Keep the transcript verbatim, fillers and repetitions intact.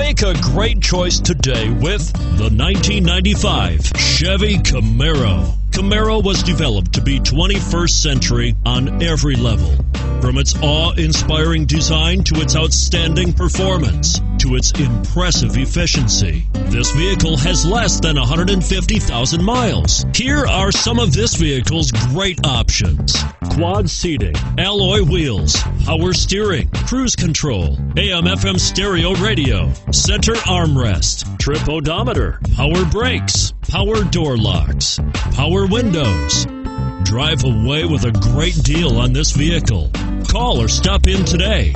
Make a great choice today with the nineteen ninety-five Chevy Camaro. Camaro was developed to be twenty-first century on every level. From its awe-inspiring design to its outstanding performance to its impressive efficiency, this vehicle has less than one hundred fifty thousand miles. Here are some of this vehicle's great options: quad seating, alloy wheels, power steering, cruise control, A M F M stereo radio, center armrest, trip odometer, power brakes, power door locks, power windows. Drive away with a great deal on this vehicle. Call or stop in today.